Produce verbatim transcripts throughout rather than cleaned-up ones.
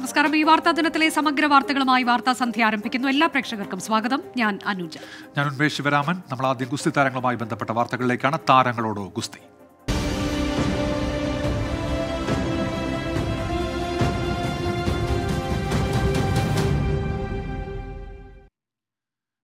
നമസ്കാരം. ഈ വാർത്താ ദിനത്തിലെ സമഗ്ര വാർത്തകളുമായി വാർത്താ സന്ധ്യ ആരംഭിക്കുന്നു. എല്ലാ പ്രേക്ഷകർക്കും സ്വാഗതം. ഞാൻ അനുജ. ഞാൻ ഉന്മേഷ് ശിവരാമൻ. നമ്മൾ ആദ്യം ഗുസ്തി താരങ്ങളുമായി ബന്ധപ്പെട്ട വാർത്തകളിലേക്കാണ്. താരങ്ങളോട് ഗുസ്തി.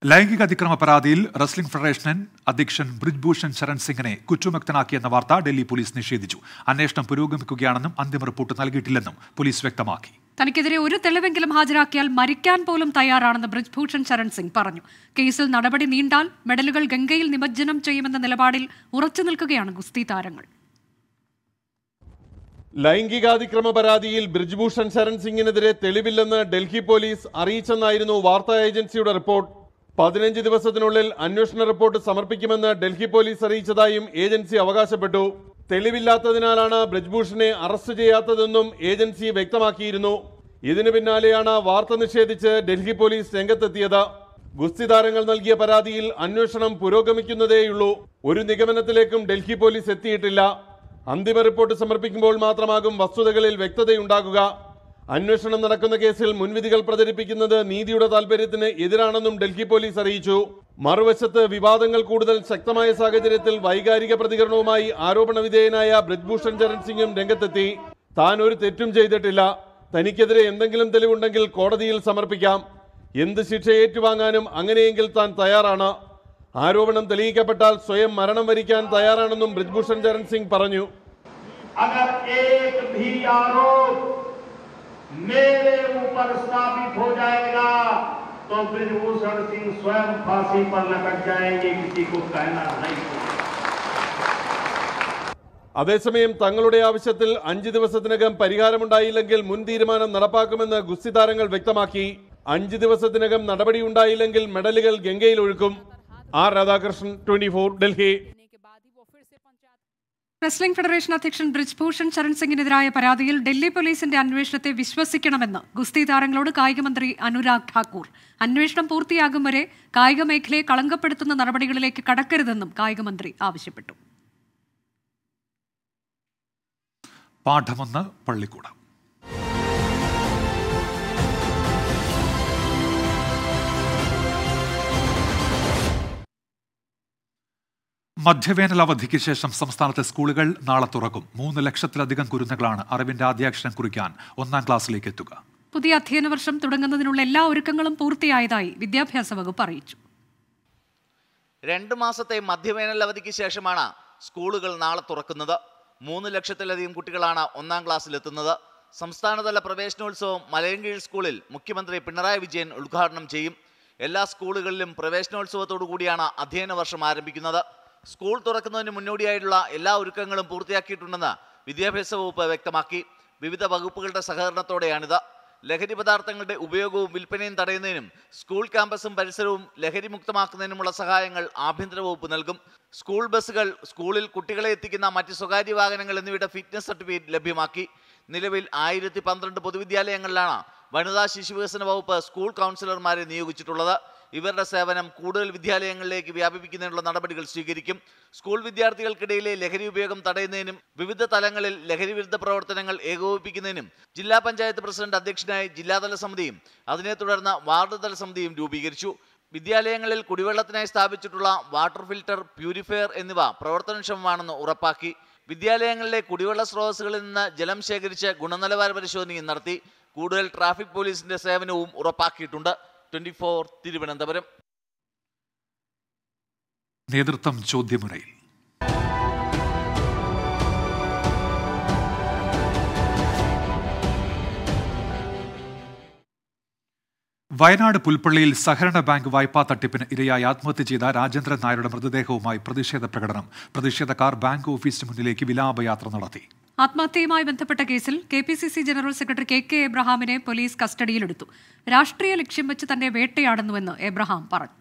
ലൈംഗിക അതിക്രമ പരാതിയിൽ റെസ്ലിംഗ് ഫെഡറേഷൻ അധ്യക്ഷൻ ബ്രിജ് ഭൂഷൺ ശരൺ സിംഗിനെ കുറ്റമുക്തനാക്കിയെന്ന വാർത്ത ഡൽഹി പോലീസ് നിഷേധിച്ചു. അന്വേഷണം പുരോഗമിക്കുകയാണെന്നും അന്തിമ റിപ്പോർട്ട് നൽകിയിട്ടില്ലെന്നും പോലീസ് വ്യക്തമാക്കി. തനിക്കെതിരെ ഒരു തെളിവെങ്കിലും ഹാജരാക്കിയാൽ മരിക്കാൻ പോലും തയ്യാറാണെന്ന് ബ്രിജ് ഭൂഷൺ ശരൺ സിംഗ് പറഞ്ഞു. കേസിൽ നടപടി നീണ്ടാൽ മെഡലുകൾ ഗംഗയിൽ നിമജ്ജനം ചെയ്യുമെന്ന നിലപാടിൽ ഉറച്ചു നിൽക്കുകയാണ് ഗുസ്തി താരങ്ങൾ. ലൈംഗികാതിക്രമ പരാതിയിൽ ബ്രിജ് ഭൂഷൺ ശരൺ സിംഗിനെതിരെ തെളിവില്ലെന്ന് ഡൽഹി പോലീസ് അറിയിച്ചെന്നായിരുന്നു വാർത്താ ഏജൻസിയുടെ റിപ്പോർട്ട്. പതിനഞ്ച് ദിവസത്തിനുള്ളിൽ അന്വേഷണ റിപ്പോർട്ട് സമർപ്പിക്കുമെന്ന് ഡൽഹി പോലീസ് അറിയിച്ചതായും ഏജൻസി അവകാശപ്പെട്ടു. തെളിവില്ലാത്തതിനാലാണ് ബ്രിജ്ഭൂഷനെ അറസ്റ്റ് ചെയ്യാത്തതെന്നും ഏജൻസി വ്യക്തമാക്കിയിരുന്നു. ഇതിനു പിന്നാലെയാണ് വാർത്ത നിഷേധിച്ച് ഡൽഹി പോലീസ് രംഗത്തെത്തിയത്. ഗുസ്തി താരങ്ങൾ നൽകിയ പരാതിയിൽ അന്വേഷണം പുരോഗമിക്കുന്നതേയുള്ളൂ. ഒരു നിഗമനത്തിലേക്കും ഡൽഹി പോലീസ് എത്തിയിട്ടില്ല. അന്തിമ റിപ്പോർട്ട് സമർപ്പിക്കുമ്പോൾ മാത്രമാകും വസ്തുതകളിൽ വ്യക്തതയുണ്ടാകുക. അന്വേഷണം നടക്കുന്ന കേസിൽ മുൻവിധികൾ പ്രചരിപ്പിക്കുന്നത് നീതിയുടെ താൽപര്യത്തിന് എതിരാണെന്നും ഡൽഹി പോലീസ് അറിയിച്ചു. മറുവശത്ത് വിവാദങ്ങൾ കൂടുതൽ ശക്തമായ സാഹചര്യത്തിൽ വൈകാരിക പ്രതികരണവുമായി ആരോപണ വിധേയനായ ബ്രിജ് ഭൂഷൺ ശരൺ സിംഗും രംഗത്തെത്തി. താൻ ഒരു തെറ്റും ചെയ്തിട്ടില്ല, തനിക്കെതിരെ എന്തെങ്കിലും തെളിവുണ്ടെങ്കിൽ കോടതിയിൽ സമർപ്പിക്കാം, എന്ത് ശിക്ഷ ഏറ്റുവാങ്ങാനും അങ്ങനെയെങ്കിൽ താൻ തയ്യാറാണ്, ആരോപണം തെളിയിക്കപ്പെട്ടാൽ സ്വയം മരണം വരിക്കാൻ തയ്യാറാണെന്നും ബ്രിജ് ഭൂഷൺ ശരൺ സിംഗ് പറഞ്ഞു. मेरे ऊपर स्थापित हो जाएगा तो ब्रिजभूषण सिंह स्वयं फांसी पर लटक जाएंगे, किसी को कहना नहीं. അതേസമയം തങ്ങളുടെ ആവശ്യത്തിൽ അഞ്ച് ദിവസത്തിനകം പരിഹാരമുണ്ടായില്ലെങ്കിൽ മുൻ തീരുമാനം നടപ്പാക്കുമെന്ന് ഗുസ്തി താരങ്ങൾ വ്യക്തമാക്കി. അഞ്ച് ദിവസത്തിനകം നടപടി ഉണ്ടായില്ലെങ്കിൽ മെഡലുകൾ ഗംഗയിൽ ഒഴുക്കും. R Radhakrishnan, twenty four, Delhi. Wrestling federation അധ്യക്ഷൻ ബ്രിജ് ഭൂഷൺ ശരൺ സിംഗിനെതിരായ പരാതിയിൽ ഡൽഹി പോലീസിന്റെ അന്വേഷണത്തെ വിശ്വസിക്കണമെന്ന് ഗുസ്തി താരങ്ങളോട് കായികമന്ത്രി അനുരാഗ് ഠാക്കൂർ. അന്വേഷണം പൂർത്തിയാകും വരെ കായിക മേഖലയെ കളങ്കപ്പെടുത്തുന്ന നടപടികളിലേക്ക് കടക്കരുതെന്നും കായികമന്ത്രി ആവശ്യപ്പെട്ടു. പാഠമെന്ന് പള്ളിക്കൂടം. മധ്യവേനൽ അവധിക്ക് ശേഷം സംസ്ഥാനത്തെ സ്കൂളുകൾ നാളെ തുറക്കും. മൂന്ന് ലക്ഷത്തിലധികം കുരുന്നുകളാണ് അറിവിന്റെ ആദ്യാക്ഷരം കുറിക്കാൻ ഒന്നാം ക്ലാസ്സിലേക്ക് എത്തുക. പുതിയ അധ്യയന വർഷം തുടങ്ങുന്നതിനുള്ള എല്ലാ ഒരുക്കങ്ങളും പൂർത്തിയായതായി വിദ്യാഭ്യാസ വകുപ്പ് അറിയിച്ചു. രണ്ടു മാസത്തെ മധ്യവേനൽ അവധിക്ക് ശേഷമാണ് സ്കൂളുകൾ നാളെ തുറക്കുന്നത്. മൂന്ന് ലക്ഷത്തിലധികം കുട്ടികളാണ് ഒന്നാം ക്ലാസ്സിലെത്തുന്നത്. സംസ്ഥാനതല പ്രവേശനോത്സവം മലയൻകീഴ് സ്കൂളിൽ മുഖ്യമന്ത്രി പിണറായി വിജയൻ ഉദ്ഘാടനം ചെയ്യും. എല്ലാ സ്കൂളുകളിലും പ്രവേശനോത്സവത്തോടു കൂടിയാണ് അധ്യയന വർഷം ആരംഭിക്കുന്നത്. സ്കൂൾ തുറക്കുന്നതിന് മുന്നോടിയായിട്ടുള്ള എല്ലാ ഒരുക്കങ്ങളും പൂർത്തിയാക്കിയിട്ടുണ്ടെന്ന് വിദ്യാഭ്യാസ വകുപ്പ് വ്യക്തമാക്കി. വിവിധ വകുപ്പുകളുടെ സഹകരണത്തോടെയാണിത്. ലഹരി പദാർത്ഥങ്ങളുടെ ഉപയോഗവും വിൽപ്പനയും തടയുന്നതിനും സ്കൂൾ ക്യാമ്പസും പരിസരവും ലഹരി മുക്തമാക്കുന്നതിനുമുള്ള സഹായങ്ങൾ ആഭ്യന്തര വകുപ്പ് നൽകും. സ്കൂൾ ബസ്സുകൾ, സ്കൂളിൽ കുട്ടികളെ എത്തിക്കുന്ന മറ്റ് സ്വകാര്യ വാഹനങ്ങൾ എന്നിവയുടെ ഫിറ്റ്നസ് സർട്ടിഫിക്കറ്റ് ലഭ്യമാക്കി. നിലവിൽ ആയിരത്തി പന്ത്രണ്ട് പൊതുവിദ്യാലയങ്ങളിലാണ് വനിതാ ശിശുവികസന വകുപ്പ് സ്കൂൾ കൗൺസിലർമാരെ നിയോഗിച്ചിട്ടുള്ളത്. ഇവരുടെ സേവനം കൂടുതൽ വിദ്യാലയങ്ങളിലേക്ക് വ്യാപിപ്പിക്കുന്നതിനുള്ള നടപടികൾ സ്വീകരിക്കും. സ്കൂൾ വിദ്യാർത്ഥികൾക്കിടയിലെ ലഹരി ഉപയോഗം തടയുന്നതിനും വിവിധ തലങ്ങളിൽ ലഹരി വിരുദ്ധ പ്രവർത്തനങ്ങൾ ഏകോപിപ്പിക്കുന്നതിനും ജില്ലാ പഞ്ചായത്ത് പ്രസിഡന്റ് അധ്യക്ഷനായി ജില്ലാതല സമിതിയും അതിനെ തുടർന്ന് വാർഡ് തല സമിതിയും രൂപീകരിച്ചു. വിദ്യാലയങ്ങളിൽ കുടിവെള്ളത്തിനായി സ്ഥാപിച്ചിട്ടുള്ള വാട്ടർ ഫിൽറ്റർ, പ്യൂരിഫയർ എന്നിവ പ്രവർത്തനക്ഷമമാണെന്ന് ഉറപ്പാക്കി. വിദ്യാലയങ്ങളിലെ കുടിവെള്ള സ്രോതസ്സുകളിൽ നിന്ന് ജലം ശേഖരിച്ച് ഗുണനിലവാര പരിശോധനയും നടത്തി. കൂടുതൽ ട്രാഫിക് പോലീസിന്റെ സേവനവും ഉറപ്പാക്കിയിട്ടുണ്ട്. Twenty four, Thiruvananthapuram. നേതൃത്വം ചോദ്യമുറയിൽ. വയനാട് പുൽപ്പള്ളിയിൽ സഹകരണ ബാങ്ക് വായ്പാ തട്ടിപ്പിന് ഇരയായി ആത്മഹത്യ ചെയ്ത രാജേന്ദ്രൻ നായരുടെ മൃതദേഹവുമായി പ്രതിഷേധ പ്രകടനം. പ്രതിഷേധക്കാർ ബാങ്ക് ഓഫീസിന് മുന്നിലേക്ക് വിലാപയാത്ര നടത്തി. ആത്മഹത്യയുമായി ബന്ധപ്പെട്ട കേസിൽ K P C C general secretary K K എബ്രഹാമിനെ പോലീസ് കസ്റ്റഡിയിലെടുത്തു. രാഷ്ട്രീയ ലക്ഷ്യം വെച്ച് തന്നെ വേട്ടയാടുന്നുവെന്ന് എബ്രഹാം പറഞ്ഞു.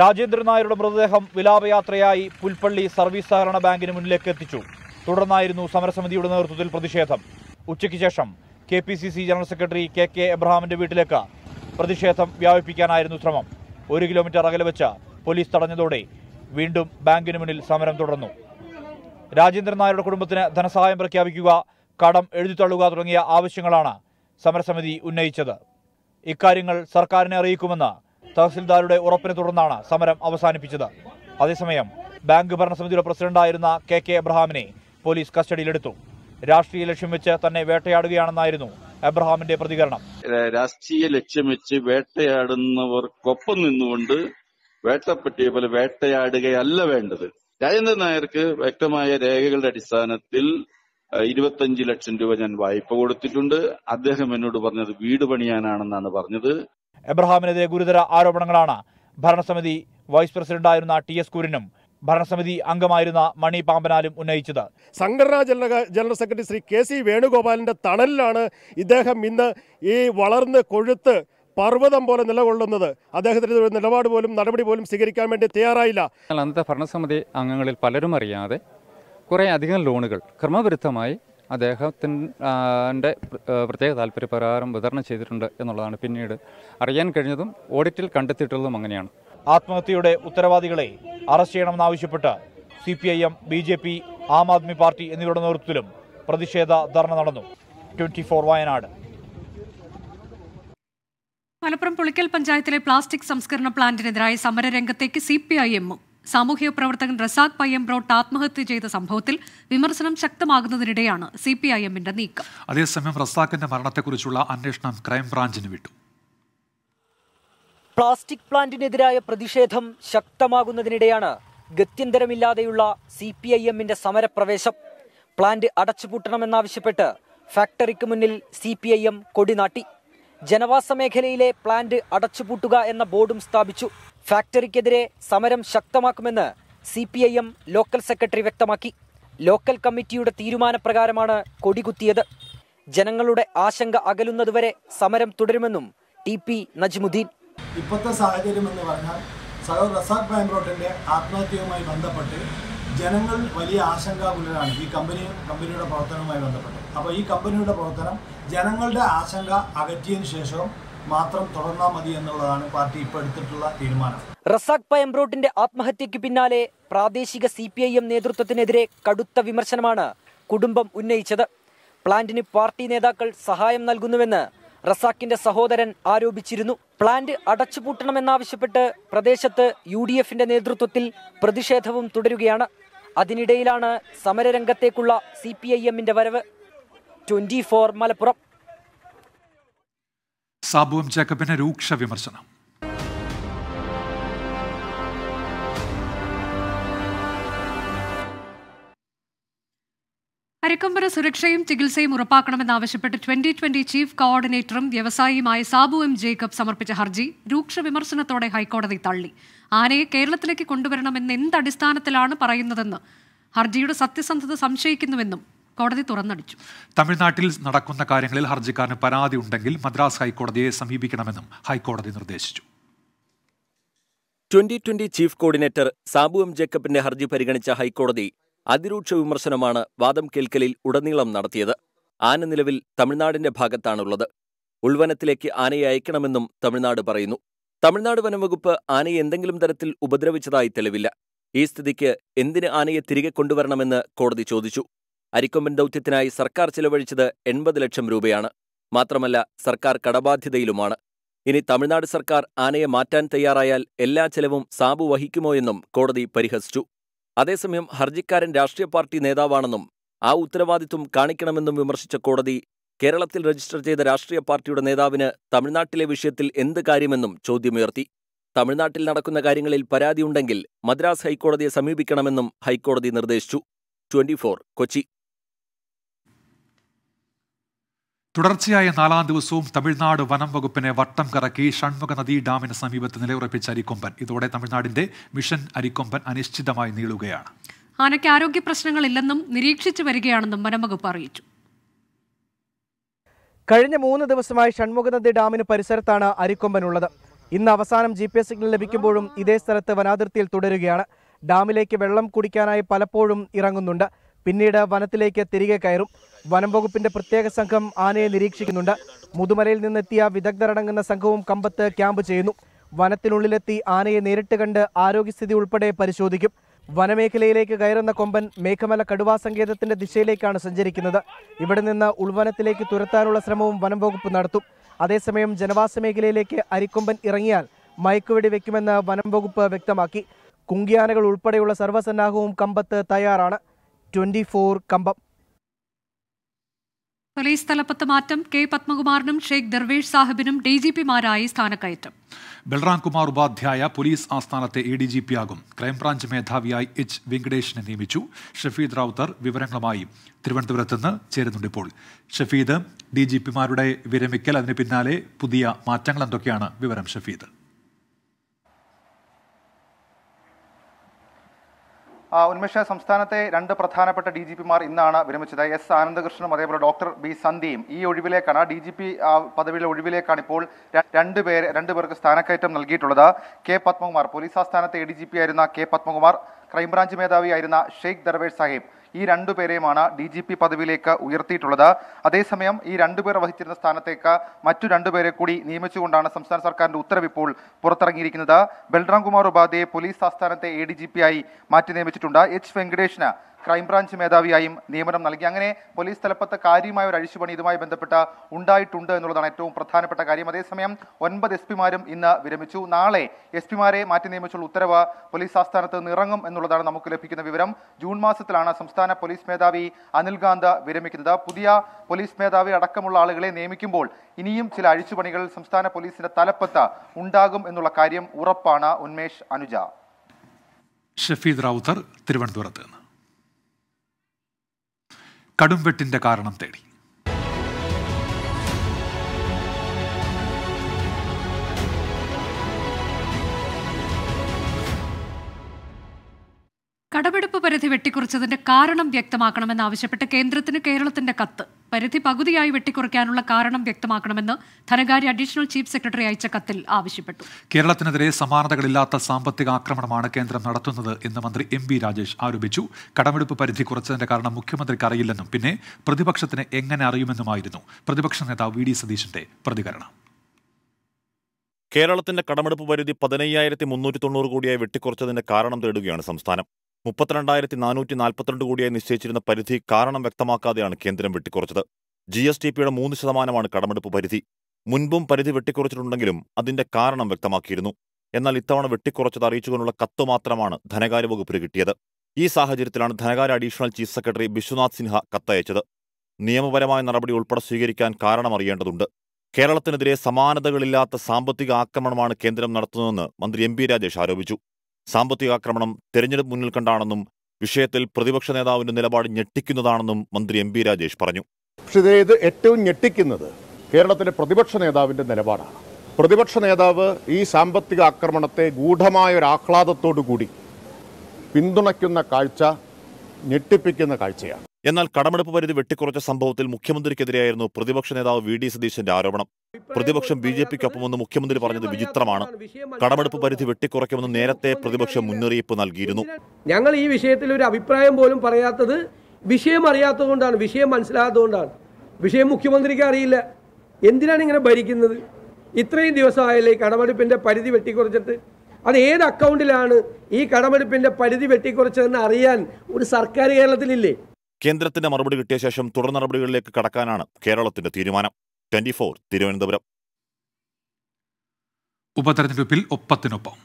രാജേന്ദ്രൻ നായരുടെ മൃതദേഹം വിലാപയാത്രയായി പുൽപ്പള്ളി സർവീസ് സഹകരണ ബാങ്കിന് മുന്നിലേക്ക് എത്തിച്ചു. തുടർന്നായിരുന്നു സമരസമിതിയുടെ നേതൃത്വത്തിൽ പ്രതിഷേധം. ഉച്ചയ്ക്ക് ശേഷം K P C C general secretary K K എബ്രഹാമിന്റെ വീട്ടിലേക്ക് പ്രതിഷേധം വ്യാപിപ്പിക്കാനായിരുന്നു ശ്രമം. ഒരു കിലോമീറ്റർ അകലെ വെച്ച് പോലീസ് തടഞ്ഞതോടെ വീണ്ടും ബാങ്കിന് മുന്നിൽ സമരം തുടർന്നു. രാജേന്ദ്രൻ നായരുടെ കുടുംബത്തിന് ധനസഹായം പ്രഖ്യാപിക്കുക, കടം എഴുതിത്തള്ളുക തുടങ്ങിയ ആവശ്യങ്ങളാണ് സമരസമിതി ഉന്നയിച്ചത്. ഇക്കാര്യങ്ങൾ സർക്കാരിനെ അറിയിക്കുമെന്ന് തഹസിൽദാരുടെ ഉറപ്പിനെ തുടർന്നാണ് സമരം അവസാനിപ്പിച്ചത്. അതേസമയം ബാങ്ക് ഭരണസമിതിയുടെ പ്രസിഡന്റായിരുന്ന കെ കെ എബ്രഹാമിനെ പോലീസ് കസ്റ്റഡിയിലെടുത്തു. രാഷ്ട്രീയ ലക്ഷ്യം വെച്ച് തന്നെ വേട്ടയാടുകയാണെന്നായിരുന്നു എബ്രഹാമിന്റെ പ്രതികരണം. രാഷ്ട്രീയ ലക്ഷ്യം വെച്ച് വേട്ടയാടുന്നവർക്കൊപ്പം നിന്നുകൊണ്ട് വേട്ടപ്പെട്ടിയ പോലെ വേട്ടയാടുകയല്ല വേണ്ടത്. രാജേന്ദ്രൻ നായർക്ക് വ്യക്തമായ രേഖകളുടെ അടിസ്ഥാനത്തിൽ ഇരുപത്തഞ്ച് ലക്ഷം രൂപ ഞാൻ വായ്പ കൊടുത്തിട്ടുണ്ട്. അദ്ദേഹം എന്നോട് പറഞ്ഞത് വീട് പണിയാനാണെന്നാണ് പറഞ്ഞത്. എബ്രഹാമിനെതിരെ ഗുരുതര ആരോപണങ്ങളാണ് ഭരണസമിതി വൈസ് പ്രസിഡന്റായിരുന്ന ടി എസ് കുര്യനും ഭരണസമിതി അംഗമായിരുന്ന മണി പാമ്പനാലും ഉന്നയിച്ചത്. സംഘടനാ general secretary Shri K C വേണുഗോപാലിന്റെ തണലിലാണ് ഇദ്ദേഹം ഇന്ന് ഈ വളർന്ന് കൊഴുത്ത് പർവ്വതം പോലെ നിലകൊള്ളുന്നത്. അദ്ദേഹത്തിന് ഒരു നിലപാട് പോലും നടപടി പോലും സ്വീകരിക്കാൻ വേണ്ടി തയ്യാറായില്ല. അന്നത്തെ ഭരണസമിതി അംഗങ്ങളിൽ പലരും അറിയാതെ കുറേ അധികം ലോണുകൾ ക്രമവിരുദ്ധമായി അദ്ദേഹത്തിൻ്റെ പ്രത്യേക താല്പര്യപ്രകാരം വിതരണം ചെയ്തിട്ടുണ്ട് എന്നുള്ളതാണ് പിന്നീട് അറിയാൻ കഴിഞ്ഞതും ഓഡിറ്റിൽ കണ്ടെത്തിയിട്ടുള്ളതും അങ്ങനെയാണ്. ആത്മഹത്യയുടെ ഉത്തരവാദികളെ അറസ്റ്റ് ചെയ്യണമെന്നാവശ്യപ്പെട്ട് C P I M, B J P, Aam Aadmi party എന്നിവരുടെ നേതൃത്വത്തിലും പ്രതിഷേധ ധർണ നടന്നു. Twenty four Wayanad. മലപ്പുറം പുളിക്കൽ പഞ്ചായത്തിലെ പ്ലാസ്റ്റിക് സംസ്കരണ പ്ലാന്റിനെതിരായ സമരരംഗത്തേക്ക് സി പി ഐ എം സാമൂഹ്യ പ്രവർത്തകൻ റസാഖ് പയ്യമ്പ്രോട്ട് ആത്മഹത്യ ചെയ്ത സംഭവത്തിൽ വിമർശനം ശക്തമാകുന്നതിനിടെയാണ് സി പി ഐ എമ്മിന്റെ നീക്കം. അതേസമയം റസാഖിന്റെ മരണത്തെക്കുറിച്ചുള്ള അന്വേഷണം ക്രൈംബ്രാഞ്ചിന് വിട്ടു. പ്ലാസ്റ്റിക് പ്ലാന്റിനെതിരായ പ്രതിഷേധം ശക്തമാകുന്നതിനിടെയാണ് ഗത്യന്തരമില്ലാതെയുള്ള സി പി ഐ എമ്മിന്റെ സമരപ്രവേശം. പ്ലാന്റ് അടച്ചുപൂട്ടണമെന്നാവശ്യപ്പെട്ട് ഫാക്ടറിക്ക് മുന്നിൽ സി പി ഐ എം കൊടിനാട്ടി. ജനവാസ മേഖലയിലെ പ്ലാന്റ് അടച്ചുപൂട്ടുക എന്ന ബോർഡും സ്ഥാപിച്ചു. ഫാക്ടറിക്കെതിരെ സമരം ശക്തമാക്കുമെന്ന് C P I M local secretary വ്യക്തമാക്കി. ലോക്കൽ കമ്മിറ്റിയുടെ തീരുമാനപ്രകാരമാണ് കൊടികുത്തിയത്. ജനങ്ങളുടെ ആശങ്ക അകലുന്നതുവരെ സമരം തുടരുമെന്നും ടി പി നജ്മുദ്ദീൻ. ഇപ്പോഴത്തെ സാഹചര്യം എന്ന് പറഞ്ഞാൽ സഹോ റസാഖ് ബാംഗ്ലൂരിന്റെ ആത്മഹത്യയുമായി ബന്ധപ്പെട്ട് ജനങ്ങൾ വലിയ ആശങ്കാകുലരാണ്. ഈ കമ്പനി കമ്പനിയുടെ പ്രവർത്തനവുമായി ബന്ധപ്പെട്ട് അപ്പോൾ ഈ കമ്പനിയുടെ പ്രവർത്തനം ജനങ്ങളുടെ ആശങ്ക അകറ്റിയതിനു ശേഷവും മാത്രം തുടർന്നാൽ മതി എന്നുള്ളതാണ് പാർട്ടി ഇപ്പോൾ എടുത്തിട്ടുള്ള തീരുമാനം. റസാഖ് പയംബ്രോട്ടിന്റെ ആത്മഹത്യക്ക് പിന്നാലെ പ്രാദേശിക സി പി ഐ എം നേതൃത്വത്തിനെതിരെ കടുത്ത വിമർശനമാണ് കുടുംബം ഉന്നയിച്ചത്. പ്ലാന്റിന് പാർട്ടി നേതാക്കൾ സഹായം നൽകുന്നുവെന്ന് റസാഖിന്റെ സഹോദരൻ ആരോപിച്ചിരുന്നു. പ്ലാന്റ് അടച്ചുപൂട്ടണമെന്നാവശ്യപ്പെട്ട് പ്രദേശത്ത് യു ഡി എഫിന്റെ നേതൃത്വത്തിൽ പ്രതിഷേധവും തുടരുകയാണ്. അതിനിടയിലാണ് സമരരംഗത്തേക്കുള്ള സി പി ഐ എമ്മിന്റെ വരവ്. Twenty four Malappuram. Sabu M ജേക്കബിന്റെ രൂക്ഷ വിമർശനം. അരിക്കമ്പര സുരക്ഷയും ചികിത്സയും ഉറപ്പാക്കണമെന്നാവശ്യപ്പെട്ട് ട്വന്റി ട്വന്റി ചീഫ് കോർഡിനേറ്ററും വ്യവസായിയുമായ സാബു എം ജേക്കബ് സമർപ്പിച്ച ഹർജി രൂക്ഷ വിമർശനത്തോടെ ഹൈക്കോടതി തള്ളി. ആനയെ കേരളത്തിലേക്ക് കൊണ്ടുവരണമെന്ന് എന്തടിസ്ഥാനത്തിലാണ് പറയുന്നതെന്ന് ഹർജിയുടെ സത്യസന്ധത സംശയിക്കുന്നുവെന്നും കോടതി തുറന്നടിച്ചു. തമിഴ്നാട്ടിൽ നടക്കുന്ന കാര്യങ്ങളിൽ ഹർജിക്കാരന് പരാതി ഉണ്ടെങ്കിൽ മദ്രാസ് ഹൈക്കോടതിയെ സമീപിക്കണമെന്നും ഹൈക്കോടതി നിർദ്ദേശിച്ചു. Twenty twenty chief coordinator Sabu M ജേക്കബിന്റെ ഹർജി പരിഗണിച്ച ഹൈക്കോടതി അതിരൂക്ഷ വിമർശനമാണ് വാദം കേൾക്കലിൽ ഉടനീളം നടത്തിയത്. ആന നിലവിൽ തമിഴ്നാടിന്റെ ഭാഗത്താണുള്ളത്. ഉൾവനത്തിലേക്ക് ആനയെ അയക്കണമെന്നും തമിഴ്നാട് പറയുന്നു. തമിഴ്നാട് വനംവകുപ്പ് ആനയെ എന്തെങ്കിലും തരത്തിൽ ഉപദ്രവിച്ചതായി തെളിവില്ല. ഈ സ്ഥിതിക്ക് എന്തിന് ആനയെ തിരികെ കൊണ്ടുവരണമെന്ന് കോടതി ചോദിച്ചു. അരിക്കൊമ്പൻ ദൗത്യത്തിനായി സർക്കാർ ചിലവഴിച്ചത് എൺപത് ലക്ഷം രൂപയാണ്. മാത്രമല്ല സർക്കാർ കടബാധ്യതയിലുമാണ്. ഇനി തമിഴ്നാട് സർക്കാർ ആനയെ മാറ്റാൻ തയ്യാറായാൽ എല്ലാ ചെലവും സാബു വഹിക്കുമോ എന്നും കോടതി പരിഹസിച്ചു. അതേസമയം ഹർജിക്കാരൻ രാഷ്ട്രീയ പാർട്ടി നേതാവാണെന്നും ആ ഉത്തരവാദിത്വം കാണിക്കണമെന്നും വിമർശിച്ച കോടതി കേരളത്തിൽ രജിസ്റ്റർ ചെയ്ത രാഷ്ട്രീയ പാർട്ടിയുടെ നേതാവിന് തമിഴ്നാട്ടിലെ വിഷയത്തിൽ എന്ത് കാര്യമെന്നും ചോദ്യമുയർത്തി. തമിഴ്നാട്ടിൽ നടക്കുന്ന കാര്യങ്ങളിൽ പരാതിയുണ്ടെങ്കിൽ മദ്രാസ് ഹൈക്കോടതിയെ സമീപിക്കണമെന്നും ഹൈക്കോടതി നിർദ്ദേശിച്ചു. Twenty four Kochi. തുടർച്ചയായ നാലാം ദിവസവും തമിഴ്നാട് വനം വകുപ്പിനെ വട്ടം കറക്കി ഷൺമുഖ നദീ ഡാമിന് സമീപത്ത് നിലയുറപ്പിച്ച അരിക്കൊമ്പൻ. ഇതോടെ തമിഴ്നാടിന്റെ മിഷൻ അരിക്കൊമ്പൻ അനിശ്ചിതമായി നീളുകയാണ്. ആനയ്ക്ക് ആരോഗ്യ പ്രശ്നങ്ങളില്ലെന്നും നിരീക്ഷിച്ചു വരികയാണെന്നും വനംവകുപ്പ് അറിയിച്ചു. കഴിഞ്ഞ മൂന്ന് ദിവസമായി ഷൺമുഖ നദി ഡാമിന് പരിസരത്താണ് അരിക്കൊമ്പൻ ഉള്ളത്. ഇന്ന് അവസാനം ജി പി എസ് സിഗ്നൽ ലഭിക്കുമ്പോഴും ഇതേ സ്ഥലത്ത് വനാതിർത്തിയിൽ തുടരുകയാണ്. ഡാമിലേക്ക് വെള്ളം കുടിക്കാനായി പലപ്പോഴും ഇറങ്ങുന്നുണ്ട്. പിന്നീട് വനത്തിലേക്ക് തിരികെ കയറും. വനം വകുപ്പിന്റെ പ്രത്യേക സംഘം ആനയെ നിരീക്ഷിക്കുന്നുണ്ട്. മുതുമലയിൽ നിന്നെത്തിയ വിദഗ്ധരടങ്ങുന്ന സംഘവും കമ്പത്ത് ക്യാമ്പ് ചെയ്യുന്നു. വനത്തിനുള്ളിലെത്തി ആനയെ നേരിട്ട് കണ്ട് ആരോഗ്യസ്ഥിതി ഉൾപ്പെടെ പരിശോധിക്കും. വനമേഖലയിലേക്ക് കയറുന്ന കൊമ്പൻ മേഘമല കടുവാ സങ്കേതത്തിന്റെ ദിശയിലേക്കാണ് സഞ്ചരിക്കുന്നത്. ഇവിടെ നിന്ന് ഉൾവനത്തിലേക്ക് തുരത്താനുള്ള ശ്രമവും വനം വകുപ്പ് നടത്തും. അതേസമയം ജനവാസ മേഖലയിലേക്ക് അരിക്കൊമ്പൻ ഇറങ്ങിയാൽ മയക്കുവെടി വെക്കുമെന്ന് വനം വകുപ്പ് വ്യക്തമാക്കി. കുങ്കിയാനകൾ ഉൾപ്പെടെയുള്ള സർവ്വസന്നാഹവും കമ്പത്ത് തയ്യാറാണ്. ട്വന്റി ഫോർ കമ്പം. പോലീസ് തലപ്പത്ത് മാറ്റം. കെ പത്മകുമാറിനും ഷെയ്ഖ് ദർവേഷ് സാഹിബിനും ഡി ജി പിമാരായി സ്ഥാനക്കയറ്റം. ബൽറാം കുമാർ ഉപാധ്യായ പോലീസ് ആസ്ഥാനത്തെ എ ഡി ജി പി ആകും. ക്രൈംബ്രാഞ്ച് മേധാവിയായി എച്ച് വെങ്കടേഷിനെ നിയമിച്ചു. ഷഫീദ് റാവുത്തർ വിവരങ്ങളുമായി തിരുവനന്തപുരത്ത് നിന്ന് ചേരുന്നുണ്ട് ഇപ്പോൾ. ഷഫീദ്, ഡി ജി പിമാരുടെ വിരമിക്കൽ, അതിന് പിന്നാലെ പുതിയ മാറ്റങ്ങൾ എന്തൊക്കെയാണ്? വിവരം ഷഫീദ്. ഉന്മേഷ, സംസ്ഥാനത്തെ രണ്ട് പ്രധാനപ്പെട്ട ഡി ജി പിമാർ ഇന്നാണ് വിരമിച്ചത്. എസ് ആനന്ദകൃഷ്ണനും അതേപോലെ ഡോക്ടർ ബി സന്ധ്യയും. ഈ ഒഴിവിലേക്കാണ്, ഡി ജി പി പദവിയിലെ ഒഴിവിലേക്കാണ് ഇപ്പോൾ രണ്ടുപേരെ രണ്ടുപേർക്ക് സ്ഥാനക്കയറ്റം നൽകിയിട്ടുള്ളത്. കെ പത്മകുമാർ, പോലീസ് ആസ്ഥാനത്തെ എ ഡി ജി പി ആയിരുന്ന കെ പത്മകുമാർ, ക്രൈംബ്രാഞ്ച് മേധാവിയായിരുന്ന ഷെയ്ഖ് ദർവേഷ് സാഹിബ്, ഈ രണ്ടുപേരെയുമാണ് ഡി ജി പി പദവിയിലേക്ക് ഉയർത്തിയിട്ടുള്ളത്. അതേസമയം ഈ രണ്ടുപേർ വഹിച്ചിരുന്ന സ്ഥാനത്തേക്ക് മറ്റു രണ്ടുപേരെ കൂടി നിയമിച്ചുകൊണ്ടാണ് സംസ്ഥാന സർക്കാരിന്റെ ഉത്തരവ് ഇപ്പോൾ പുറത്തിറങ്ങിയിരിക്കുന്നത്. ബൽറാം കുമാർ ഉപാധ്യയെ പോലീസ് ആസ്ഥാനത്തെ എ ഡി ജി പി ആയി മാറ്റി നിയമിച്ചിട്ടുണ്ട്. എച്ച് വെങ്കടേഷിന് ക്രൈംബ്രാഞ്ച് മേധാവിയായും നിയമനം നൽകി. അങ്ങനെ പോലീസ് തലപ്പത്ത് കാര്യമായ ഒരു അഴിച്ചുപണി ഇതുമായി ബന്ധപ്പെട്ട് ഉണ്ടായിട്ടുണ്ട് എന്നുള്ളതാണ് ഏറ്റവും പ്രധാനപ്പെട്ട കാര്യം. അതേസമയം ഒൻപത് എസ് പിമാരും ഇന്ന് വിരമിച്ചു. നാളെ എസ് പിമാരെ മാറ്റി നിയമിച്ചുള്ള ഉത്തരവ് പോലീസ് ആസ്ഥാനത്ത് നിന്ന് ഇറങ്ങും എന്നുള്ളതാണ് നമുക്ക് ലഭിക്കുന്ന വിവരം. ജൂൺ മാസത്തിലാണ് സംസ്ഥാന പോലീസ് മേധാവി അനിൽ ഗാന്ധി വിരമിക്കുന്നത്. പുതിയ പോലീസ് മേധാവി അടക്കമുള്ള ആളുകളെ നിയമിക്കുമ്പോൾ ഇനിയും ചില അഴിച്ചുപണികൾ സംസ്ഥാന പോലീസിന്റെ തലപ്പത്ത് ഉണ്ടാകും എന്നുള്ള കാര്യം ഉറപ്പാണ്. ഉന്മേഷ്, അനുജ. ഷഫീദ് റാവുത്തർ, തിരുവനന്തപുരത്ത്. കടുംവെട്ടിന്റെ കാരണം തേടി കടമെടുപ്പ് പരിധി വെട്ടിക്കുറച്ചതിന്റെ കാരണം വ്യക്തമാക്കണമെന്നാവശ്യപ്പെട്ട് കേന്ദ്രത്തിന് കേരളത്തിന്റെ കത്ത്. പരിധി പകുതിയായി വെട്ടിക്കുറയ്ക്കാനുള്ള കാരണം വ്യക്തമാക്കണമെന്ന് ധനകാര്യ അഡീഷണൽ ചീഫ് സെക്രട്ടറി അയച്ച കത്തിൽ ആവശ്യപ്പെട്ടു. കേരളത്തിനെതിരെ സമാനതകളില്ലാത്ത സാമ്പത്തിക ആക്രമണമാണ് കേന്ദ്രം നടത്തുന്നത് എന്ന് മന്ത്രി എം വി രാജേഷ് ആരോപിച്ചു. കടമെടുപ്പ് പരിധി കുറച്ചതിന്റെ കാരണം മുഖ്യമന്ത്രിക്ക് അറിയില്ലെന്നും പിന്നെ പ്രതിപക്ഷത്തിന് എങ്ങനെ അറിയുമെന്നുമായിരുന്നു പ്രതിപക്ഷ നേതാവ് വി ഡി സതീശന്റെ പ്രതികരണം. കേരളത്തിന്റെ കടമെടുപ്പ് പരിധി പതിനയ്യായിരത്തി മുന്നൂറ്റി തൊണ്ണൂറ് കോടിയായി വെട്ടിക്കുറച്ചതിന്റെ കാരണം തേടുകയാണ് സംസ്ഥാനം. മുപ്പത്തിരണ്ടായിരത്തി നാനൂറ്റി നാൽപ്പത്തിരണ്ട് കോടിയായി നിശ്ചയിച്ചിരുന്ന പരിധി കാരണം വ്യക്തമാക്കാതെയാണ് കേന്ദ്രം വെട്ടിക്കുറച്ചത്. ജി എസ് ടി പിയുടെ മൂന്ന് ശതമാനമാണ് കടമെടുപ്പ് പരിധി. മുൻപും പരിധി വെട്ടിക്കുറച്ചിട്ടുണ്ടെങ്കിലും അതിന്റെ കാരണം വ്യക്തമാക്കിയിരുന്നു. എന്നാൽ ഇത്തവണ വെട്ടിക്കുറച്ചത് അറിയിച്ചുകൊണ്ടുള്ള കത്ത് മാത്രമാണ് ധനകാര്യ വകുപ്പിന് കിട്ടിയത്. ഈ സാഹചര്യത്തിലാണ് ധനകാര്യ additional chief secretary Vishwanath Sinha കത്തയച്ചത്. നിയമപരമായ നടപടി ഉൾപ്പെടെ സ്വീകരിക്കാൻ കാരണം അറിയേണ്ടതുണ്ട്. കേരളത്തിനെതിരെ സമാനതകളില്ലാത്ത സാമ്പത്തിക ആക്രമണമാണ് കേന്ദ്രം നടത്തുന്നതെന്ന് മന്ത്രി എം വി രാജേഷ് ആരോപിച്ചു. സാമ്പത്തികാക്രമണം തെരഞ്ഞെടുപ്പ് മുന്നിൽ കണ്ടാണെന്നും വിഷയത്തിൽ പ്രതിപക്ഷ നേതാവിന്റെ നിലപാട് ഞെട്ടിക്കുന്നതാണെന്നും മന്ത്രി എം വി രാജേഷ് പറഞ്ഞു. പക്ഷേ ഇത് ഏറ്റവും ഞെട്ടിക്കുന്നത് കേരളത്തിലെ പ്രതിപക്ഷ നേതാവിന്റെ നിലപാടാണ്. പ്രതിപക്ഷ നേതാവ് ഈ സാമ്പത്തിക ആക്രമണത്തെ ഗൂഢമായ ഒരു ആഹ്ലാദത്തോടു കൂടി പിന്തുണയ്ക്കുന്ന കാഴ്ച ഞെട്ടിപ്പിക്കുന്ന കാഴ്ചയാണ്. എന്നാൽ കടമെടുപ്പ് പരിധി വെട്ടിക്കുറച്ച സംഭവത്തിൽ മുഖ്യമന്ത്രിക്കെതിരെയായിരുന്നു പ്രതിപക്ഷ നേതാവ് വി ഡി സതീശന്റെ ആരോപണം. പ്രതിപക്ഷം ബി ജെ പിക്കൊപ്പമെന്ന് മുഖ്യമന്ത്രി പറഞ്ഞത് വിചിത്രമാണ്. കടമെടുപ്പ് പരിധി വെട്ടിക്കുറയ്ക്കുമെന്ന് നേരത്തെ പ്രതിപക്ഷം മുന്നറിയിപ്പ് നൽകിയിരുന്നു. ഞങ്ങൾ ഈ വിഷയത്തിൽ ഒരു അഭിപ്രായം പോലും പറയാത്തത് വിഷയം അറിയാത്തതുകൊണ്ടാണ്, വിഷയം മനസ്സിലാകാത്തതുകൊണ്ടാണ്. വിഷയം മുഖ്യമന്ത്രിക്ക് അറിയില്ല. എന്തിനാണ് ഇങ്ങനെ ഭരിക്കുന്നത്? ഇത്രയും ദിവസമായല്ലേ കടമെടുപ്പിന്റെ പരിധി വെട്ടിക്കുറച്ചിട്ട്? അത് ഏത് അക്കൗണ്ടിലാണ് ഈ കടമെടുപ്പിന്റെ പരിധി വെട്ടിക്കുറച്ചതെന്ന് അറിയാൻ ഒരു സർക്കാർ കേരളത്തിലില്ലേ? കേന്ദ്രത്തിന്റെ മറുപടി കിട്ടിയ ശേഷം തുടർ നടപടികളിലേക്ക് കടക്കാനാണ് കേരളത്തിന്റെ തീരുമാനം. Twenty four, Thiruvananthapuram. ഉപതെരഞ്ഞെടുപ്പിൽ ഒപ്പത്തിനൊപ്പം.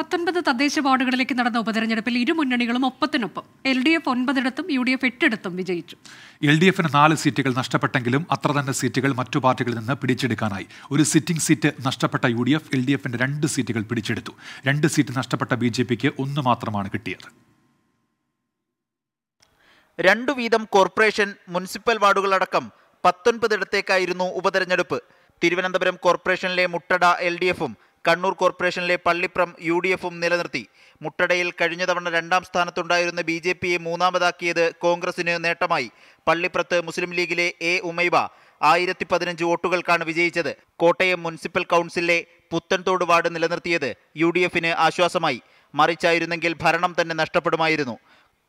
പത്തൊൻപത് തദ്ദേശ വാർഡുകളിലേക്ക് നടന്ന ഉപതെരഞ്ഞെടുപ്പിൽ ഇരു മുന്നണികളും ഒപ്പത്തിനൊപ്പം. എൽ ഡി എഫ് ഒൻപതിടത്തും യു ഡി എഫ് എട്ടിടത്തും വിജയിച്ചു. എൽ ഡി എഫിന് നാല് സീറ്റുകൾ നഷ്ടപ്പെട്ടെങ്കിലും അത്ര തന്നെ സീറ്റുകൾ മറ്റു പാർട്ടികളിൽ നിന്ന് പിടിച്ചെടുക്കാനായി. ഒരു സിറ്റിംഗ് സീറ്റ് നഷ്ടപ്പെട്ട U D F L D എഫിന്റെ രണ്ട് സീറ്റുകൾ പിടിച്ചെടുത്തു. രണ്ട് സീറ്റ് നഷ്ടപ്പെട്ട ബി ജെ പിക്ക് ഒന്ന് മാത്രമാണ് കിട്ടിയത്. രണ്ടു വീതം കോർപ്പറേഷൻ, മുനിസിപ്പൽ വാർഡുകളടക്കം പത്തൊൻപതിടത്തേക്കായിരുന്നു ഉപതെരഞ്ഞെടുപ്പ്. തിരുവനന്തപുരം കോർപ്പറേഷനിലെ മുട്ടട എൽ ഡി എഫും കണ്ണൂർ കോർപ്പറേഷനിലെ പള്ളിപ്രം യു ഡി എഫും നിലനിർത്തി. മുട്ടടയിൽ കഴിഞ്ഞ തവണ രണ്ടാം സ്ഥാനത്തുണ്ടായിരുന്ന ബി ജെ പിയെ മൂന്നാമതാക്കിയത് കോൺഗ്രസിന് നേട്ടമായി. പള്ളിപ്രത്ത് മുസ്ലിം ലീഗിലെ എ ഉമൈബ ആയിരത്തി പതിനഞ്ച് വോട്ടുകൾക്കാണ് വിജയിച്ചത്. കോട്ടയം മുനിസിപ്പൽ കൗൺസിലിലെ പുത്തൻതോട് വാർഡ് നിലനിർത്തിയത് യു ഡി എഫിന് ആശ്വാസമായി. മറിച്ചായിരുന്നെങ്കിൽ ഭരണം തന്നെ നഷ്ടപ്പെടുമായിരുന്നു.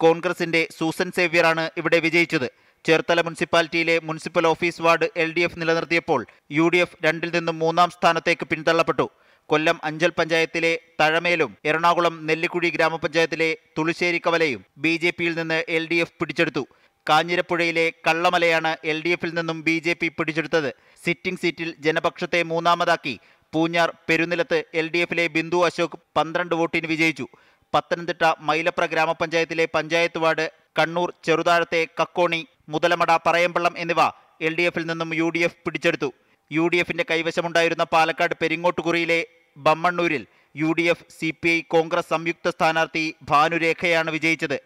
കോൺഗ്രസിന്റെ സൂസൻ സേവ്യറാണ് ഇവിടെ വിജയിച്ചത്. ചേർത്തല മുനിസിപ്പാലിറ്റിയിലെ municipal office ward L D F നിലനിർത്തിയപ്പോൾ യു ഡി എഫ് രണ്ടിൽ നിന്നും മൂന്നാം സ്ഥാനത്തേക്ക് പിന്തള്ളപ്പെട്ടു. കൊല്ലം അഞ്ചൽ പഞ്ചായത്തിലെ തഴമേലും എറണാകുളം നെല്ലിക്കുഴി ഗ്രാമപഞ്ചായത്തിലെ തുളുശ്ശേരി കവലയും ബി ജെ പിയിൽ നിന്ന് എൽ ഡി എഫ് പിടിച്ചെടുത്തു. കാഞ്ഞിരപ്പുഴയിലെ കള്ളമലയാണ് എൽ ഡി എഫിൽ നിന്നും ബി ജെ പി പിടിച്ചെടുത്തത്. സിറ്റിംഗ് സീറ്റിൽ ജനപക്ഷത്തെ മൂന്നാമതാക്കി പൂഞ്ഞാർ പെരുന്നിലത്ത് എൽ ഡി എഫിലെ ബിന്ദു അശോക് പന്ത്രണ്ട് വോട്ടിന് വിജയിച്ചു. പത്തനംതിട്ട മൈലപ്ര ഗ്രാമപഞ്ചായത്തിലെ പഞ്ചായത്ത് വാർഡ്, കണ്ണൂർ ചെറുതാഴത്തെ കക്കോണി, മുതലമട, പറയമ്പള്ളം എന്നിവ എൽ ഡി എഫിൽ നിന്നും യു ഡി എഫ് പിടിച്ചെടുത്തു. യു ഡി എഫിന്റെ കൈവശമുണ്ടായിരുന്ന പാലക്കാട് പെരിങ്ങോട്ടുകുറിയിലെ ബമ്മണ്ണൂരിൽ U D F, C P I, Congress സംയുക്ത സ്ഥാനാർത്ഥി ഭാനുരേഖയാണ് വിജയിച്ചത്.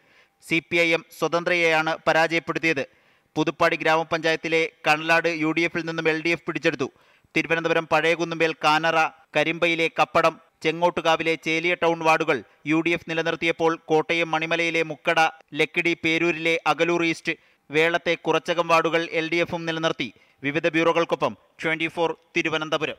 സി പി ഐ എം സ്വതന്ത്രയെയാണ് പരാജയപ്പെടുത്തിയത്. പുതുപ്പാടി ഗ്രാമപഞ്ചായത്തിലെ കണലാട് യു ഡി എഫിൽ നിന്നും എൽ ഡി എഫ് പിടിച്ചെടുത്തു. തിരുവനന്തപുരം പഴയകുന്നുമേൽ കാനറ, കരിമ്പയിലെ കപ്പടം, ചെങ്ങോട്ടുകാവിലെ ചേലിയ ടൗൺ വാർഡുകൾ യു ഡി എഫ് നിലനിർത്തിയപ്പോൾ കോട്ടയം മണിമലയിലെ മുക്കട, ലക്കിടി പേരൂരിലെ അകലൂർ ഈസ്റ്റ്, വേളത്തെ കുറച്ചകം വാർഡുകൾ എൽ ഡി എഫും നിലനിർത്തി. വിവിധ ബ്യൂറോകൾക്കൊപ്പം ട്വന്റി ഫോർ തിരുവനന്തപുരം.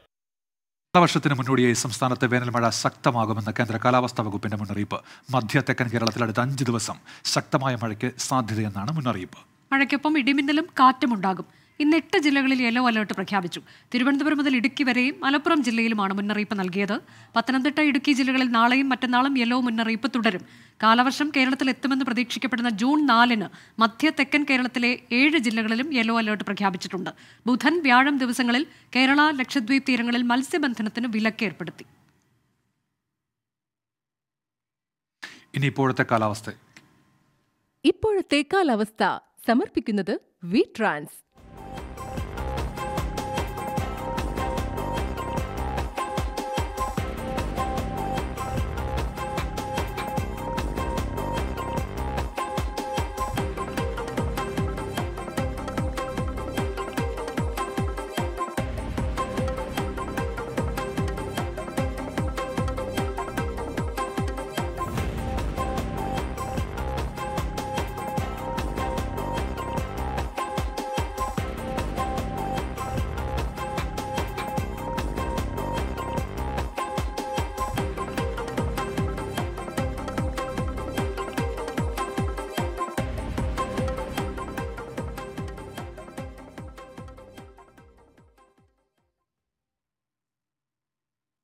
കാലവർഷത്തിന് മുന്നോടിയായി സംസ്ഥാനത്തെ വേനൽമഴ ശക്തമാകുമെന്ന് കേന്ദ്ര കാലാവസ്ഥാ വകുപ്പിന്റെ മുന്നറിയിപ്പ്. മധ്യ തെക്കൻ കേരളത്തിൽ അടുത്ത അഞ്ച് ദിവസം ശക്തമായ മഴയ്ക്ക് സാധ്യതയെന്നാണ് മുന്നറിയിപ്പ്. മഴയ്ക്കൊപ്പം ഇടിമിന്നലും കാറ്റുമുണ്ടാകും. ഇന്ന് എട്ട് ജില്ലകളിൽ യെല്ലോ അലേർട്ട് പ്രഖ്യാപിച്ചു. തിരുവനന്തപുരം മുതൽ ഇടുക്കി വരെയും മലപ്പുറം ജില്ലയിലുമാണ് മുന്നറിയിപ്പ് നൽകിയത്. പത്തനംതിട്ട, ഇടുക്കി ജില്ലകളിൽ നാളെയും മറ്റന്നാളും യെല്ലോ മുന്നറിയിപ്പ് തുടരും. കാലവർഷം കേരളത്തിൽ എത്തുമെന്ന് പ്രതീക്ഷിക്കപ്പെടുന്ന ജൂൺ നാലിന് മധ്യ തെക്കൻ കേരളത്തിലെ ഏഴ് ജില്ലകളിലും യെല്ലോ അലേർട്ട് പ്രഖ്യാപിച്ചിട്ടുണ്ട്. ബുധൻ, വ്യാഴം ദിവസങ്ങളിൽ കേരള, ലക്ഷദ്വീപ് തീരങ്ങളിൽ മത്സ്യബന്ധനത്തിന് വിലക്കേർപ്പെടുത്തി. ഇനി ഇപ്പോഴത്തെ കാലാവസ്ഥ. ഇപ്പോഴത്തെ കാലാവസ്ഥ സമർപ്പിക്കുന്നത് വി ട്രാൻസ്.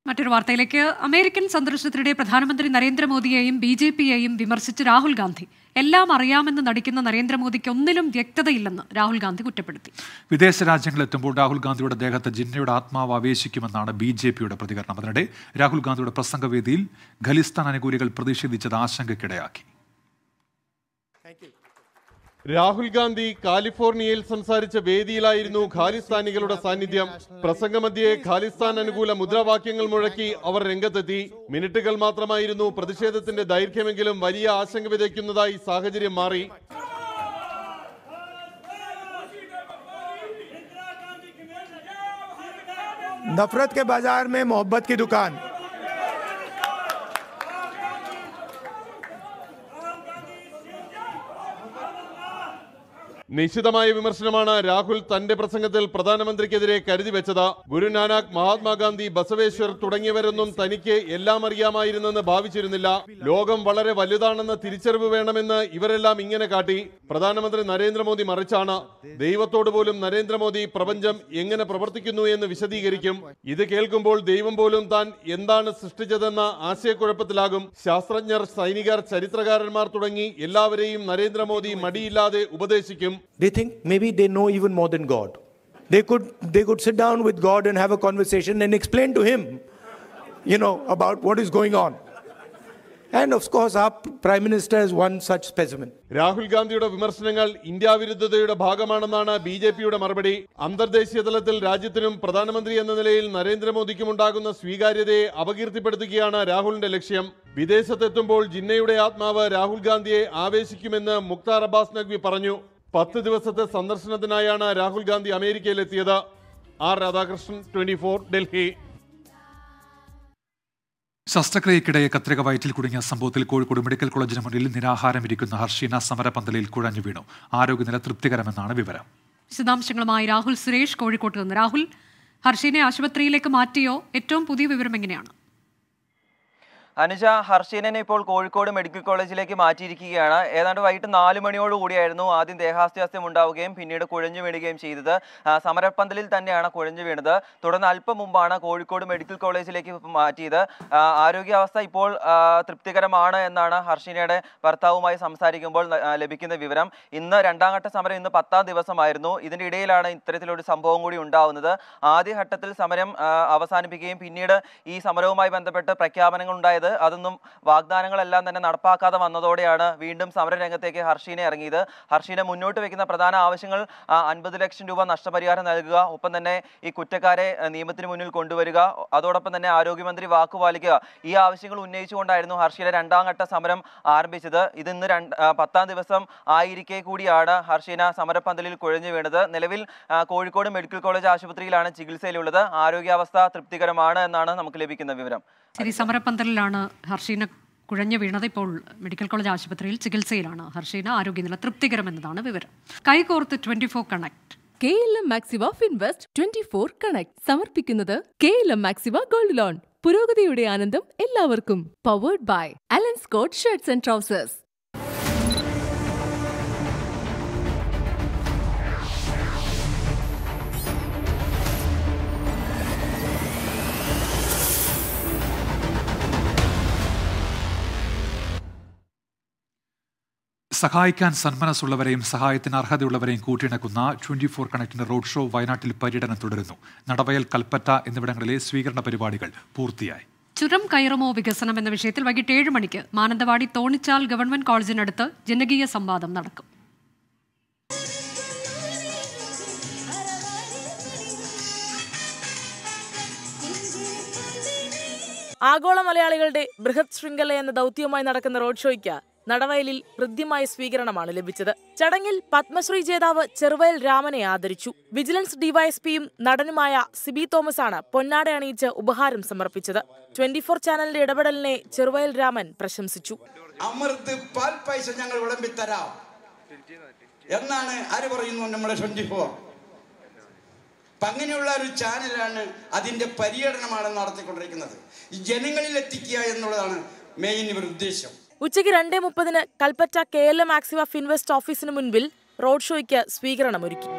മറ്റൊരു വാർത്തയിലേക്ക്. അമേരിക്കൻ സന്ദർശനത്തിനിടെ പ്രധാനമന്ത്രി നരേന്ദ്രമോദിയെയും ബി ജെ പിയെയും വിമർശിച്ച് രാഹുൽ ഗാന്ധി. എല്ലാം അറിയാമെന്ന് നടിക്കുന്ന നരേന്ദ്രമോദിക്ക് ഒന്നിലും വ്യക്തതയില്ലെന്ന് രാഹുൽ ഗാന്ധി കുറ്റപ്പെടുത്തി. വിദേശ രാജ്യങ്ങളിലെത്തുമ്പോൾ രാഹുൽ ഗാന്ധിയുടെ ദേഹത്ത് ജിന്നയുടെ ആത്മാവ് ആവേശിക്കുമെന്നാണ് ബി ജെ പിയുടെ പ്രതികരണം. അതിനിടെ രാഹുൽ ഗാന്ധിയുടെ പ്രസംഗവേദിയിൽ ഖലിസ്ഥാൻ അനുകൂലികൾ പ്രതിഷേധിച്ചത് ആശങ്കയ്ക്കിടയാക്കി. രാഹുൽ ഗാന്ധി കാലിഫോർണിയയിൽ സംസാരിച്ച വേദിയിലായിരുന്നു ഖാലിസ്ഥാനികളുടെ സാന്നിധ്യം. പ്രസംഗമധ്യേ ഖാലിസ്ഥാൻ അനുകൂല മുദ്രാവാക്യങ്ങൾ മുഴക്കി അവർ രംഗത്തെത്തി. മിനിറ്റുകൾ മാത്രമായിരുന്നു പ്രതിഷേധത്തിന്റെ ദൈർഘ്യമെങ്കിലും വലിയ ആശങ്ക വിതയ്ക്കുന്നതായി സാഹചര്യം മാറി. നഫ്രത് കെ ബജാർ മേ മൊഹബത് കി ദുകാൻ. നിശിതമായ വിമർശനമാണ് രാഹുൽ തന്റെ പ്രസംഗത്തിൽ പ്രധാനമന്ത്രിക്കെതിരെ കരുതിവെച്ചത്. ഗുരുനാനാക്, മഹാത്മാഗാന്ധി, ബസവേശ്വർ തുടങ്ങിയവരൊന്നും തനിക്ക് എല്ലാം അറിയാമായിരുന്നെന്ന് ഭാവിച്ചിരുന്നില്ല. ലോകം വളരെ വലുതാണെന്ന തിരിച്ചറിവ് വേണമെന്ന് ഇവരെല്ലാം ഇങ്ങനെ കാട്ടി. പ്രധാനമന്ത്രി നരേന്ദ്രമോദി മറിച്ചാണ്. ദൈവത്തോട് പോലും നരേന്ദ്രമോദി പ്രപഞ്ചം എങ്ങനെ പ്രവർത്തിക്കുന്നു എന്ന് വിശദീകരിക്കും. ഇത് കേൾക്കുമ്പോൾ ദൈവം പോലും താൻ എന്താണ് സൃഷ്ടിച്ചതെന്ന ആശയക്കുഴപ്പത്തിലാകും. ശാസ്ത്രജ്ഞർ, സൈനികർ, ചരിത്രകാരന്മാർ തുടങ്ങി എല്ലാവരെയും Narendra Modi മടിയില്ലാതെ ഉപദേശിക്കും. They think maybe they know even more than God. They could, they could sit down with God and have a conversation and explain to him, you know, about what is going on. And of course, our Prime Minister is one such specimen. Rahul ഗാന്ധിയുടെ വിമർശനങ്ങൾ India വിരുദ്ധതയുടെ ഭാഗമാണെന്നാണ് B J പിയുടെ മറുപടി. അന്തർദേശീയ തലത്തിൽ രാജ്യത്തിനും പ്രധാനമന്ത്രി എന്ന നിലയിൽ നരേന്ദ്രമോദിക്കും ഉണ്ടാകുന്ന സ്വീകാര്യതയെ അപകീർത്തിപ്പെടുത്തുകയാണ് രാഹുലിന്റെ ലക്ഷ്യം. വിദേശത്തെത്തുമ്പോൾ ജിന്നയുടെ ആത്മാവ് രാഹുൽ ഗാന്ധിയെ ആവേശിക്കുമെന്ന് മുക്താർ അബ്ബാസ് നഖ്വി പറഞ്ഞു. പത്ത് ദിവസത്തെ സന്ദർശനത്തിനായാണ് രാഹുൽ ഗാന്ധി അമേരിക്കയിലെത്തിയത്. R Radhakrishnan, twenty four, Delhi. ശസ്ത്രക്രിയക്കിടെ കത്രിക വയറ്റിൽ കുടുങ്ങിയ സംഭവത്തിൽ കോഴിക്കോട് മെഡിക്കൽ കോളേജിന് മുന്നിൽ നിരാഹാരം ഇരിക്കുന്ന ഹർഷീന സമരപന്തലിൽ കുഴഞ്ഞു വീണു. ആരോഗ്യനില തൃപ്തികരമെന്നാണ് വിവരം. വിശദാംശങ്ങളുമായി രാഹുൽ സുരേഷ് കോഴിക്കോട്ട് നിന്ന്. രാഹുൽ, ഹർഷീനെ ആശുപത്രിയിലേക്ക് മാറ്റിയോ? ഏറ്റവും പുതിയ വിവരം എങ്ങനെയാണ്? Anisha Harshin and Paul Code Medical College like Machi Kiana, and White Nalimani or Udiano, Adin Dehastia Mundao game, Pineda Kodanji Medigame Shida, Samara Pandalil Tanyana Kodanji Veda, Todan Alpa Mumbana, Code Code Medical College like Matida, Arugia Saipol, Triptikaramana and Nana Harshinade, Partauma, Samsari Gimbal, Lebikin the Vivram, in the Randangata Summer in the Pata, there was some Irno, either day Lana in Tretel Sampongudi Unda, another Adi Hatatil Samaram, Avasani became Pineda, E. Samaroma, and the better Prakaman. Adanum, Wagdanangalan and Arpaka, the Manododiana, Windom, Samar and take a Harshina Rangida, Harshina Muno to make in the Pradana, Avishingal, Unbelection to one Ashtabaria and Alga, open the Ne, Ikutakare, and the Matrimunil Konduriga, other open the Ne, Arugimandri Vaku Valiga, E. Avishingal Nature and I know Harshina and Dang at the Samaram, Arbisida, Idin and Patan Devasam, Airike Kudiada, Harshina, Samarapandil Koranji Veda, Nelevil, Kodiko Medical College, Ashapatri Lana, Chigil Selula, Arugavasta, Triptikaramana, and Nana Namklebik in the Vivram. Harshina Kuranya Vina the Pol Medical College Ashpatril, Chikil Serana, Harshina, Arugina, Triptigram and Dana Viver. Kaikorth twenty four connect. K L Maxiva Finvest twenty four connect. Summer pick another K L Maxiva Gold Loan. Purogadi Anandam, Ellaverkum. Powered by Alan Scott Shirts and Trousers. സഹായിക്കാൻ സന്മനസ്സുള്ളവരെയും സഹായത്തിന് അർഹതയുള്ളവരെയും കൂട്ടിയിണക്കുന്ന twenty four കണക്റ്റിന്റെ road show വയനാട്ടിൽ പര്യടനം തുടരുന്നു. നടവയൽ, കൽപ്പറ്റ എന്നിവിടങ്ങളിലെ സ്വീകരണ പരിപാടികൾ പൂർത്തിയായി. ചുരം കയറുമോ വികസനം എന്ന വിഷയത്തിൽ വൈകിട്ട് ഏഴ് മണിക്ക് മാനന്തവാടി തോണിച്ചാൽ ഗവൺമെന്റ് കോളേജിനടുത്ത് ജനകീയ സംവാദം നടക്കും. ആഗോള മലയാളികളുടെ ബൃഹത് ശൃംഖല എന്ന ദൗത്യവുമായി നടക്കുന്ന റോഡ് ഷോയ്ക്ക് നടവയലിൽ ഹൃദ്യമായ സ്വീകരണമാണ് ലഭിച്ചത്. ചടങ്ങിൽ പത്മശ്രീ ജേതാവ് ചെറുവയൽ രാമനെ ആദരിച്ചു. വിജിലൻസ് ഡിവൈഎസ്പിയും നടനുമായ സിബി തോമസാണ് പൊന്നാട അണിയിച്ച് ഉപഹാരം സമർപ്പിച്ചത്. ട്വന്റി ഫോർ ചാനലിന്റെ ഇടപെടലിനെ ചെറുവയൽ രാമൻ പ്രശംസിച്ചു. അമൃത് പാൽ പൈസ ഞങ്ങൾ വിളമ്പിത്തരാം എന്നാണ് ആര് പറയുന്നു നമ്മുടെ ട്വന്റി ഫോർ. അങ്ങനെയുള്ള ഒരു ചാനലാണ് അതിന്റെ പര്യടനമാണ് നടത്തിക്കൊണ്ടിരിക്കുന്നത്. ജനങ്ങളിൽ എത്തിക്കുക എന്നുള്ളതാണ് മെയിൻ ഇവർ ഉദ്ദേശം. ഉച്ചയ്ക്ക് രണ്ടേ മുപ്പതിന് കൽപ്പറ്റ കെ എൽ മാക്സിവ ഫിൻവെസ്റ്റ് ഓഫീസിന് മുൻപിൽ റോഡ് ഷോയ്ക്ക് സ്വീകരണമൊരുക്കി.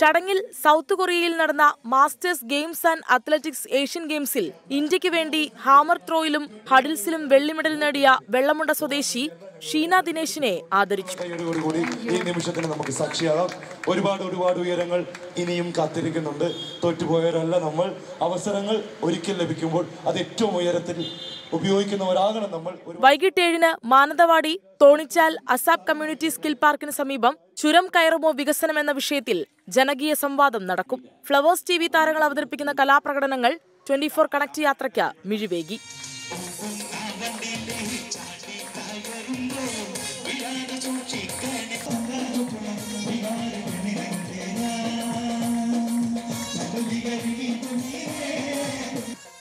ചടങ്ങിൽ സൗത്ത് കൊറിയയിൽ നടന്ന masters games and athletics Asian ഗെയിംസിൽ ഇന്ത്യക്ക് വേണ്ടി ഹാമർ ത്രോയിലും ഹഡിൽസിലും വെള്ളി മെഡൽ നേടിയ വെള്ളമുണ്ട സ്വദേശി ഷീന ദിനേശിനെ ആദരിച്ചു. ഈ നിമിഷത്തിന് നമുക്ക് സാക്ഷിയാകാം. ഒരുപാട് ഒരുപാട് ഉയരങ്ങൾ ഇനിയും കാത്തിരിക്കുന്നുണ്ട്. തോറ്റുപോയവരല്ല നമ്മൾ. അവസരങ്ങൾ ഒരിക്കൽ ലഭിക്കുമ്പോൾ അത് ഏറ്റവും ഉയരത്തിൽ ഉപയോഗിക്കുന്നവരാകണം നമ്മൾ. വൈകിട്ട് ഏഴിന് മാനന്തവാടി തോണിച്ചാൽ അസാബ് കമ്മ്യൂണിറ്റി സ്കിൽ പാർക്കിന് സമീപം ചുരം കയറുമോ വികസനം എന്ന വിഷയത്തിൽ ജനകീയ സംവാദം നടക്കും. ഫ്ലവേഴ്സ് ടി വി താരങ്ങൾ അവതരിപ്പിക്കുന്ന കലാപ്രകടനങ്ങൾ ട്വന്റി ഫോർ കണക്ട് യാത്രയ്ക്ക് മിഴിവേകി.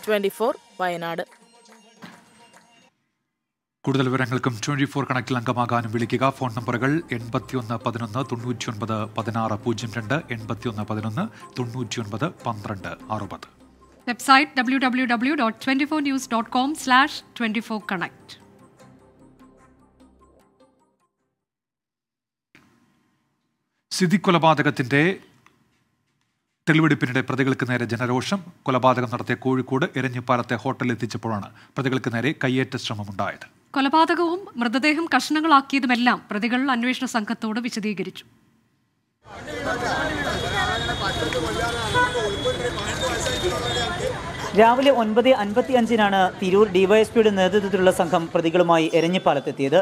Twenty four Wayanad. കൂടുതൽ വിവരങ്ങൾക്കും ട്വന്റി ഫോർ കണക്റ്റിൽ അംഗമാകാനും വിളിക്കുക. ഫോൺ നമ്പറുകൾ എൺപത്തിയൊന്ന് പതിനൊന്ന് തൊണ്ണൂറ്റി ഒൻപത് പതിനാറ് പൂജ്യം രണ്ട്, എൺപത്തിയൊന്ന് പതിനൊന്ന് തൊണ്ണൂറ്റി ഒൻപത് പന്ത്രണ്ട് അറുപത്. Website W W W dot twenty four news dot com slash twenty four connect. Siddique കൊലപാതകത്തിന്റെ തെളിവെടുപ്പിനിടെ പ്രതികൾക്ക് നേരെ ജനരോഷം. കൊലപാതകം നടത്തിയ കോഴിക്കോട് എരഞ്ഞിപ്പാലത്തെ ഹോട്ടലിൽ എത്തിച്ചപ്പോഴാണ് പ്രതികൾക്ക് നേരെ കയ്യേറ്റ ശ്രമമുണ്ടായത്. കൊലപാതകവും മൃതദേഹം കഷ്ണങ്ങളാക്കിയതുമെല്ലാം പ്രതികൾ അന്വേഷണ സംഘത്തോട് വിശദീകരിച്ചു. രാവിലെ ഒൻപത് അൻപത്തി അഞ്ചിനാണ് തിരൂർ ഡിവൈഎസ്പിയുടെ നേതൃത്വത്തിലുള്ള സംഘം പ്രതികളുമായി എരഞ്ഞിപ്പാലത്തെത്തിയത്.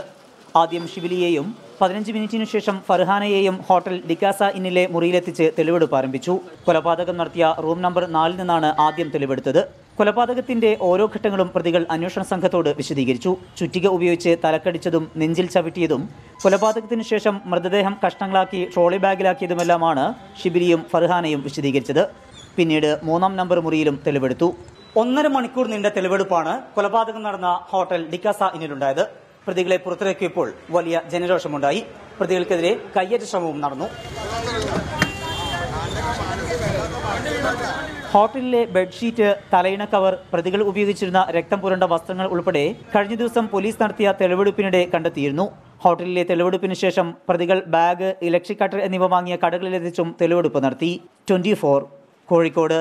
ആദ്യം ശിവലിയെയും പതിനഞ്ച് മിനിറ്റിനു ശേഷം ഫർഹാനയെയും ഹോട്ടൽ ഡിക്കാസ ഇന്നിലെ മുറിയിലെത്തിച്ച് തെളിവെടുപ്പ് ആരംഭിച്ചു. കൊലപാതകം നടത്തിയ റൂം നമ്പർ നാലിൽ നിന്നാണ് ആദ്യം തെളിവെടുത്തത്. കൊലപാതകത്തിന്റെ ഓരോ ഘട്ടങ്ങളും പ്രതികൾ അന്വേഷണ സംഘത്തോട് വിശദീകരിച്ചു. ചുറ്റിക ഉപയോഗിച്ച് തലക്കടിച്ചതും നെഞ്ചിൽ ചവിട്ടിയതും കൊലപാതകത്തിന് ശേഷം മൃതദേഹം കഷ്ണങ്ങളാക്കി ട്രോളി ബാഗിലാക്കിയതുമെല്ലാമാണ് ഷിബിലിയും ഫർഹാനയും വിശദീകരിച്ചത്. പിന്നീട് മൂന്നാം നമ്പർ മുറിയിലും തെളിവെടുത്തു. ഒന്നര മണിക്കൂർ നീണ്ട തെളിവെടുപ്പാണ് കൊലപാതകം നടന്ന ഹോട്ടൽ ഡിക്കാസ ഇന്നിലുണ്ടായത്. പ്രതികളെ പുറത്തിറക്കിയപ്പോൾ വലിയ ജനരോഷമുണ്ടായി. പ്രതികൾക്കെതിരെ കയ്യേറ്റ ശ്രമവും നടന്നു. ഹോട്ടലിലെ ബെഡ്ഷീറ്റ്, തലയിണ കവർ, പ്രതികൾ ഉപയോഗിച്ചിരുന്ന രക്തം പുരണ്ട വസ്ത്രങ്ങൾ ഉൾപ്പെടെ കഴിഞ്ഞ ദിവസം പോലീസ് നടത്തിയ തെളിവെടുപ്പിനിടെ കണ്ടെത്തിയിരുന്നു. ഹോട്ടലിലെ തെളിവെടുപ്പിന് ശേഷം പ്രതികൾ ബാഗ്, ഇലക്ട്രിക് കട്ടർ എന്നിവ വാങ്ങിയ കടകളിലെത്തിച്ചും തെളിവെടുപ്പ് നടത്തി. Twenty four Kozhikode.